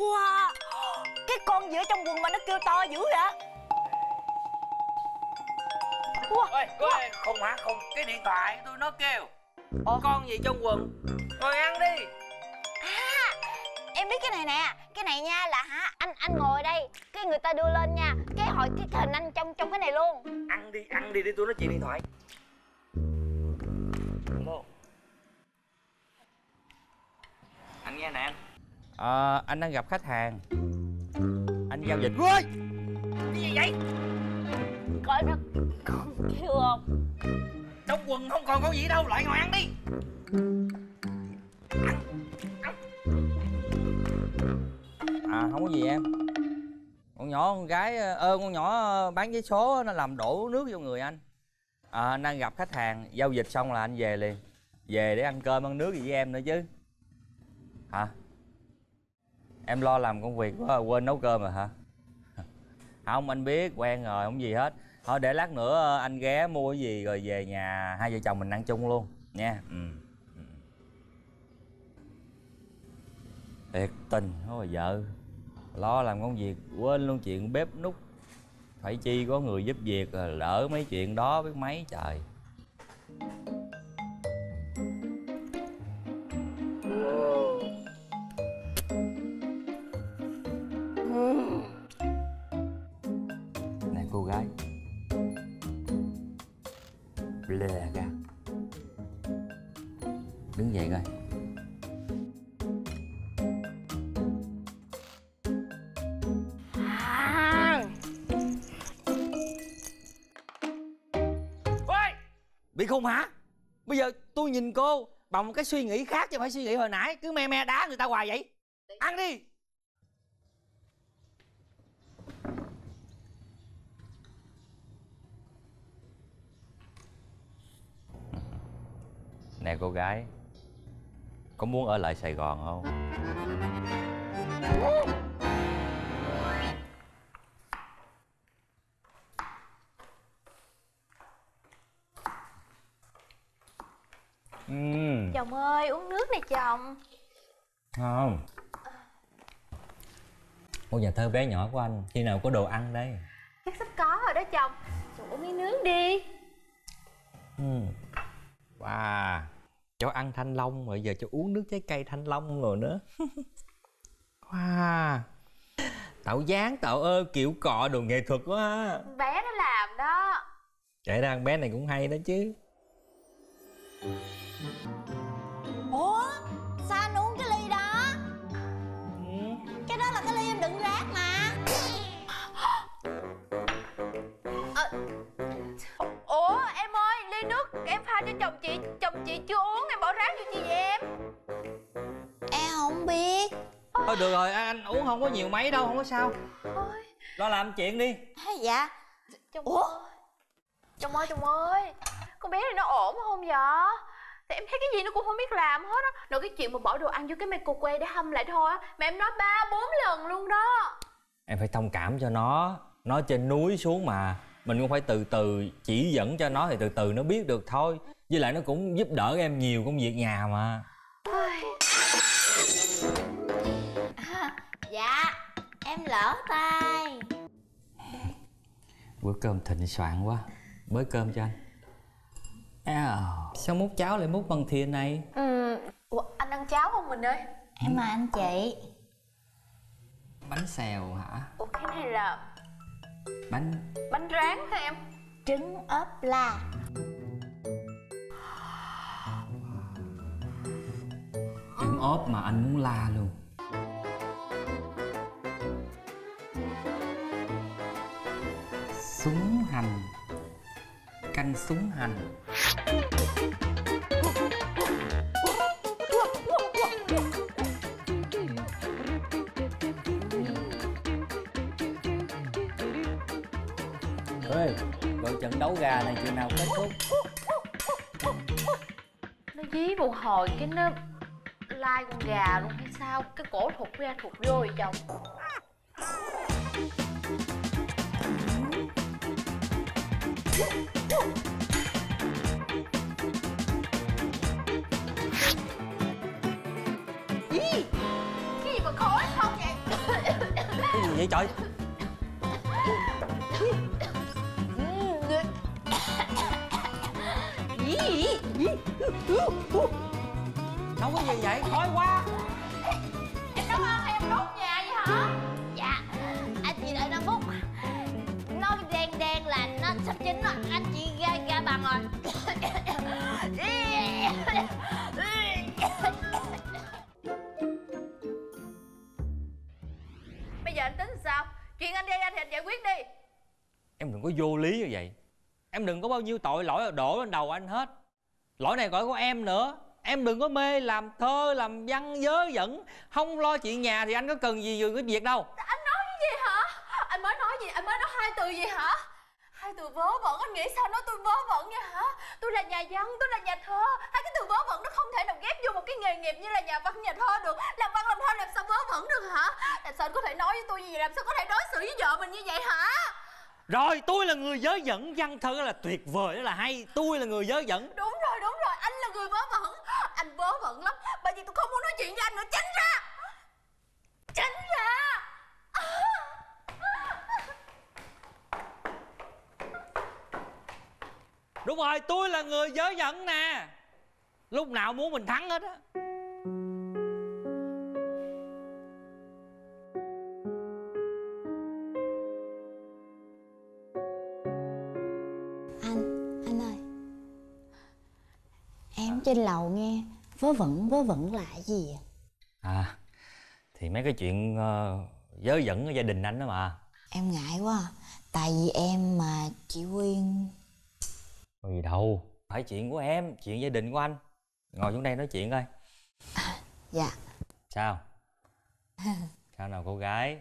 Wow, cái con giữa trong quần mà nó kêu to dữ vậy. Ôi, cô ơi, không hả? Không, cái điện thoại tôi nó kêu. Con gì trong quần? Ngồi ăn đi. À, em biết cái này nè. Cái này nha là hả, anh ngồi đây, cái người ta đưa lên nha, cái hỏi cái hình anh trong cái này luôn. Ăn đi để tôi nói chuyện điện thoại. Hello. Anh nghe nè anh. Anh đang gặp khách hàng. Anh giao dịch. Ui! Cái gì vậy? Coi nó còn kêu không? Trong quần không còn có gì đâu, lại ngồi ăn đi. À, không có gì em. Con nhỏ con gái con nhỏ bán giấy số nó làm đổ nước vô người anh. Anh đang gặp khách hàng, giao dịch xong là anh về liền. Về để ăn cơm ăn nước gì với em nữa chứ. Hả? Em lo làm công việc quá quên nấu cơm rồi hả? Không, anh biết, quen rồi, không gì hết. Thôi để lát nữa anh ghé mua cái gì rồi về nhà hai vợ chồng mình ăn chung luôn nha. Thiệt tình, thôi vợ lo làm công việc quên luôn chuyện bếp nút, phải chi có người giúp việc rồi lỡ mấy chuyện đó biết mấy trời. Này cô gái, lè ra đứng dậy coi. Bị khùng hả? Bây giờ tôi nhìn cô bằng một cái suy nghĩ khác chứ phải suy nghĩ hồi nãy. Cứ me đá người ta hoài vậy. Ăn đi. Nè cô gái, có muốn ở lại Sài Gòn không? Chồng ơi, uống nước này chồng. Không. Ngôi nhà thơ bé nhỏ của anh khi nào có đồ ăn đây? Chắc sắp có rồi đó chồng. Chồng uống miếng nước đi. Wow, cháu ăn thanh long rồi giờ cháu uống nước trái cây thanh long rồi nữa. Wow, tạo dáng tạo ơ kiểu cọ đồ nghệ thuật quá. Bé nó làm đó. Kể ra bé này cũng hay đó chứ. Ủa, sao anh uống cái ly đó? Cái đó là cái ly em đựng rác mà. Ủa em ơi, ly nước em pha cho chồng chị chưa uống, em bỏ rác vô chi vậy em? Em không biết. Thôi được rồi, anh uống không có nhiều mấy đâu, không có sao. Ôi, lo làm chuyện đi. Dạ. Ủa, chồng ơi, con bé này nó ổn không vậy? Thì em thấy cái gì nó cũng không biết làm hết á. Rồi cái chuyện mà bỏ đồ ăn vô cái mê cô que để hâm lại thôi á, mà em nói 3-4 lần luôn đó. Em phải thông cảm cho nó. Nó trên núi xuống mà, mình cũng phải từ từ chỉ dẫn cho nó thì từ từ nó biết được thôi. Với lại nó cũng giúp đỡ em nhiều công việc nhà mà. Dạ, em lỡ tay. Bữa cơm thịnh soạn quá, bới cơm cho anh. Sao múc cháo lại múc bằng thìa này? Ủa, anh ăn cháo không mình ơi? Em mà anh chị. Bánh xèo hả? Ủa cái này là... Bánh rán hả em? Trứng ốp la. Trứng ốp mà anh muốn la luôn. Súng hành. Canh súng hành. Ê, rồi trận đấu gà này chừng nào kết thúc? Nó dí một hồi cái nó lai con gà luôn hay sao? Cái cổ thụt ra thụt vô vậy chồng. Cái gì mà khói không vậy? vậy trời? Nấu cái gì vậy? Khói quá. Em nấu ăn hay em đốt nhà vậy hả? Dạ, anh chị đợi 5 phút. Nó đen đen là nó sắp chín rồi. Anh chị ra bằng rồi. Bây giờ anh tính sao? Chuyện anh đi anh thì anh giải quyết đi. Em đừng có vô lý như vậy. Em đừng có bao nhiêu tội lỗi đổ lên đầu anh hết. Lỗi này gọi của em nữa. Em đừng có mê làm thơ, làm văn dớ dẫn. Không lo chuyện nhà thì anh có cần gì về cái việc đâu. Anh nói cái gì hả? Anh mới nói gì? Anh mới nói hai từ gì hả? Hai từ vớ vẩn. Anh nghĩ sao nói tôi vớ vẩn vậy hả? Tôi là nhà văn, tôi là nhà thơ. Hai cái từ vớ vẩn nó không thể nào ghép vô một cái nghề nghiệp như là nhà văn, nhà thơ được. Làm văn, làm thơ làm sao vớ vẩn được hả? Làm sao anh có thể nói với tôi như vậy? Làm sao có thể đối xử với vợ mình như vậy hả? Rồi, tôi là người dớ dẫn, văn thơ là tuyệt vời, đó là hay. Tôi là người dớ dẫn. Đúng rồi, anh là người vớ vẩn. Anh vớ vẩn lắm, bởi vì tôi không muốn nói chuyện với anh nữa. Tránh ra! Tránh ra! Đúng rồi, tôi là người dớ dẫn nè. Lúc nào muốn mình thắng hết á. Trên lầu nghe vớ vẩn là gì vậy? À, thì mấy cái chuyện dớ dẫn ở gia đình anh đó mà. Em ngại quá à. Tại vì em mà chị Quyên. Có gì đâu, phải chuyện của em, chuyện gia đình của anh. Ngồi xuống đây nói chuyện coi. À, dạ. Sao? Sao nào cô gái?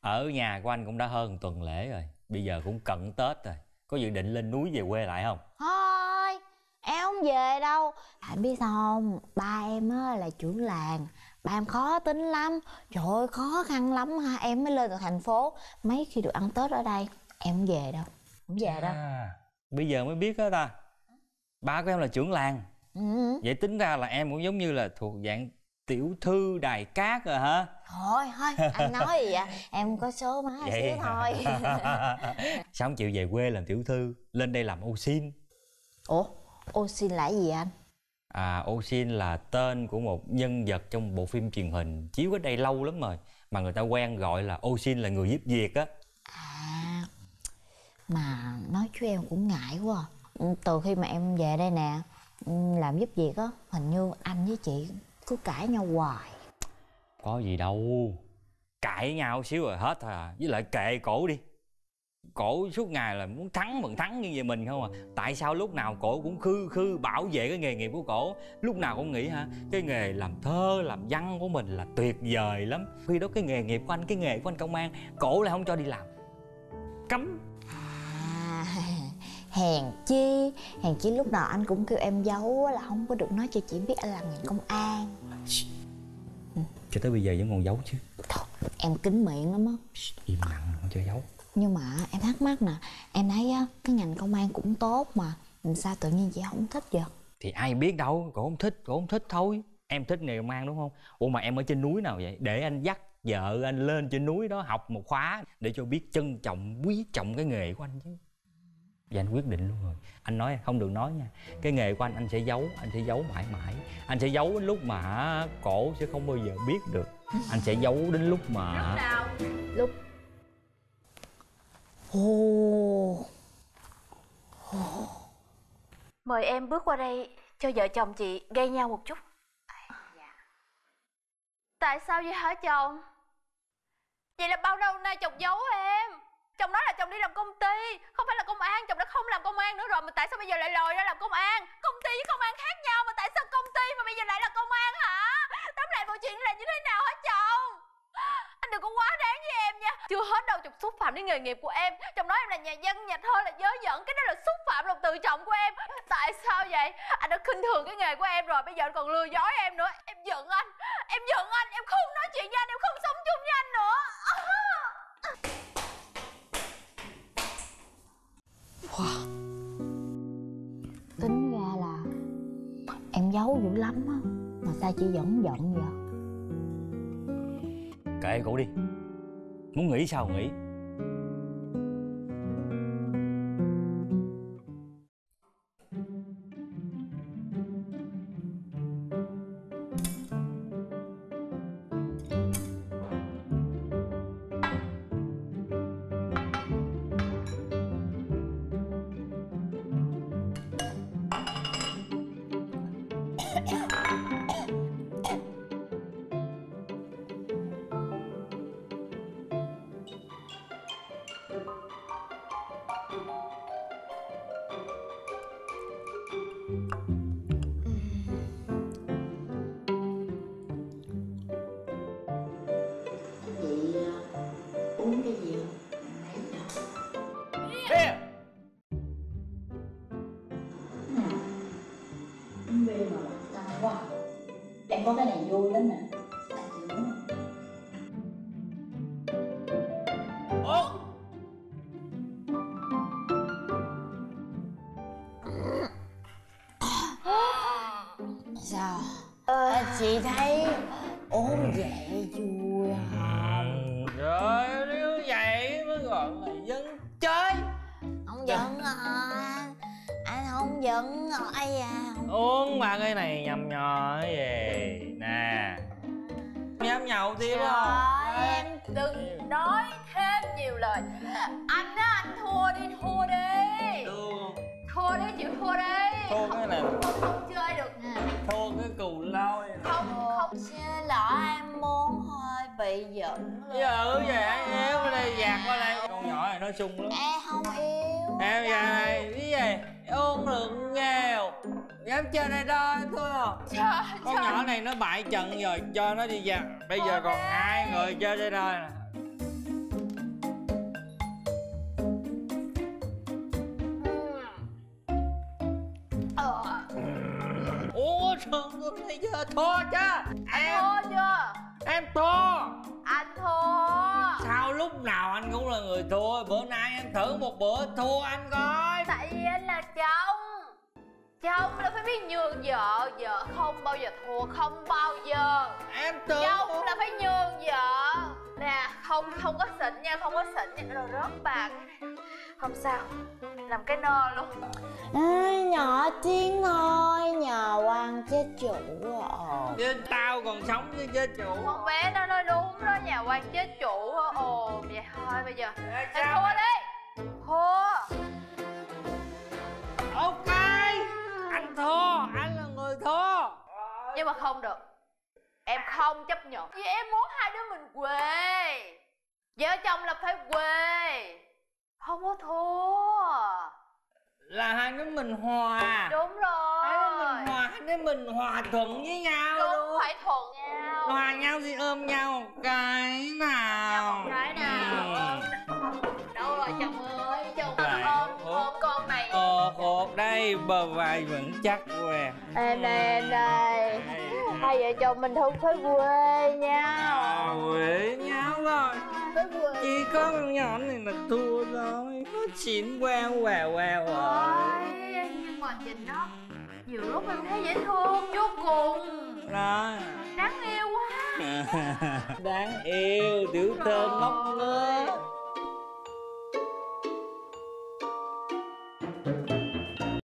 Ở nhà của anh cũng đã hơn tuần lễ rồi. Bây giờ cũng cận Tết rồi. Có dự định lên núi về quê lại không? Thôi, em không về đâu. Anh biết sao không? Ba em á là trưởng làng. Ba em khó tính lắm. Trời ơi, khó khăn lắm ha. Em mới lên được thành phố. Mấy khi được ăn Tết ở đây, em không về đâu. Không về đâu. Bây giờ mới biết đó ta. Ba của em là trưởng làng. Vậy tính ra là em cũng giống như là thuộc dạng tiểu thư đài cát rồi hả? Thôi, thôi, anh nói gì vậy? Em có số má xíu thôi. Sao không chịu về quê làm tiểu thư? Lên đây làm ô xin. Ủa? Ô xin là gì anh? À, ô xin là tên của một nhân vật trong bộ phim truyền hình chiếu ở đây lâu lắm rồi, mà người ta quen gọi là ô xin là người giúp việc á. À, mà nói chứ em cũng ngại quá à. Từ khi mà em về đây nè làm giúp việc á, hình như anh với chị cứ cãi nhau hoài. Có gì đâu, cãi nhau xíu rồi hết thôi à. Với lại kệ cổ đi. Cổ suốt ngày là muốn thắng bằng thắng như vậy mình không à. Tại sao lúc nào cổ cũng khư khư bảo vệ cái nghề nghiệp của cổ. Lúc nào cũng nghĩ hả, cái nghề làm thơ, làm văn của mình là tuyệt vời lắm. Khi đó cái nghề nghiệp của anh, cái nghề của anh công an, cổ lại không cho đi làm. Cấm. À, hèn chi lúc nào anh cũng kêu em giấu là không có được nói cho chị biết anh làm ngành công an. Cho tới bây giờ vẫn còn giấu chứ. Thôi, em kín miệng lắm á. Im lặng không cho giấu. Nhưng mà em thắc mắc nè, em thấy á, cái ngành công an cũng tốt mà. Làm sao tự nhiên chị không thích vậy? Thì ai biết đâu, cô không thích thôi. Em thích nghề công an đúng không? Ủa mà em ở trên núi nào vậy? Để anh dắt vợ anh lên trên núi đó học một khóa. Để cho biết trân trọng, quý trọng cái nghề của anh chứ. Và anh quyết định luôn rồi. Anh nói không được nói nha. Cái nghề của anh sẽ giấu, anh sẽ giấu mãi mãi. Anh sẽ giấu đến lúc mà cổ sẽ không bao giờ biết được. Anh sẽ giấu đến lúc mà... Lúc nào? Lúc... Mời em bước qua đây cho vợ chồng chị gây nhau một chút. Tại sao vậy hả chồng? Vậy là bao lâu nay chồng giấu em. Chồng nói là chồng đi làm công ty, không phải là công an. Chồng đã không làm công an nữa rồi mà tại sao bây giờ lại lòi ra làm công an? Công ty với công an khác nhau mà tại sao công ty mà bây giờ lại là công an hả? Tóm lại mọi chuyện là như thế nào hả chồng? Anh đừng có quá đáng với em nha. Chưa hết đâu, chồng xúc phạm đến nghề nghiệp của em. Chồng nói em là nhà văn, nhà thơ, là dớ dẫn. Cái đó là xúc phạm lòng tự trọng của em. Tại sao vậy? Anh đã khinh thường cái nghề của em rồi. Bây giờ anh còn lừa dối em nữa. Em giận anh. Em giận anh. Em không nói chuyện với anh. Em không sống chung với anh nữa. Wow. Tính ra là em giấu dữ lắm á. Mà sao chị vẫn giận vậy? Kệ cổ đi. muốn nghỉ sao nghỉ. Có cái này vui lắm nè. Ủa? Sao? Chị thấy uống vậy vui không? Rồi nếu vậy mới gọi là dân chơi. Không giận anh không giận ai à. Uống ba cái này nhầm nhò cái gì nè, nhắm nhậu tiếp không? Em đừng nói thêm nhiều lời. Anh á, anh thua đi, thua đi. Thua đi, chịu thua đi. Thua cái này không chơi được nè. Thua cái cù lôi. Không xin lỗi em muốn hơi bị giận. Giờ vậy anh yếu qua đây, dạt qua đây. Con nhỏ này nó sung lắm. Em không yếu. Em vậy cái gì? Uống lượng nghèo. Dám chơi đây đó thôi à. Con nhỏ này nó bại trận rồi, cho nó đi ra. Bây giờ còn hai người chơi đây rồi nè. Ủa sao tôi thấy chưa? Thua chứ? Em thua chưa? Em thua. Anh thua. Sao lúc nào anh cũng là người thua? Bữa nay em thử một bữa thua anh coi. Tại vì anh là chồng. Chồng là phải biết nhường vợ, vợ không bao giờ thua, không bao giờ. Em tưởng chồng là phải nhường vợ. Nè, không có xịn nha, không có xịn nha, rồi rớt bạc. Không sao, làm cái nơ luôn. À, nhỏ Tiên ơi, nhờ quan chế chủ ồ. Chứ tao còn sống với chế chủ. Con bé nó nói đúng đó, nhà quan chế chủ ồ. Vậy thôi bây giờ em thua đi. Thua. Ok, anh thua, anh là người thua. Nhưng mà không được, em không chấp nhận. Vì em muốn hai đứa mình quê. Vợ chồng là phải quê, không có thua. Là hai đứa mình hòa. Đúng rồi. Hai đứa mình hòa, hai đứa mình hòa thuận với nhau. Đúng, phải thuận nhau. Hòa nhau thì ôm nhau một cái nào. Một cái nào. Đâu rồi chồng ơi, chồng ôm con này. Cột đây, bờ vai vẫn chắc quẹt. Em đây, em đây. Hai vợ chồng mình không phải quê nhau. Quê nhau rồi. Chỉ có con nhỏ này là thua thôi. Nó xỉn queo rồi. Nhưng mà nhìn nó, nhiều lúc em thấy dễ thương vô cùng. Rồi. Đáng yêu quá. Đáng yêu, tiểu thơm móc mơ.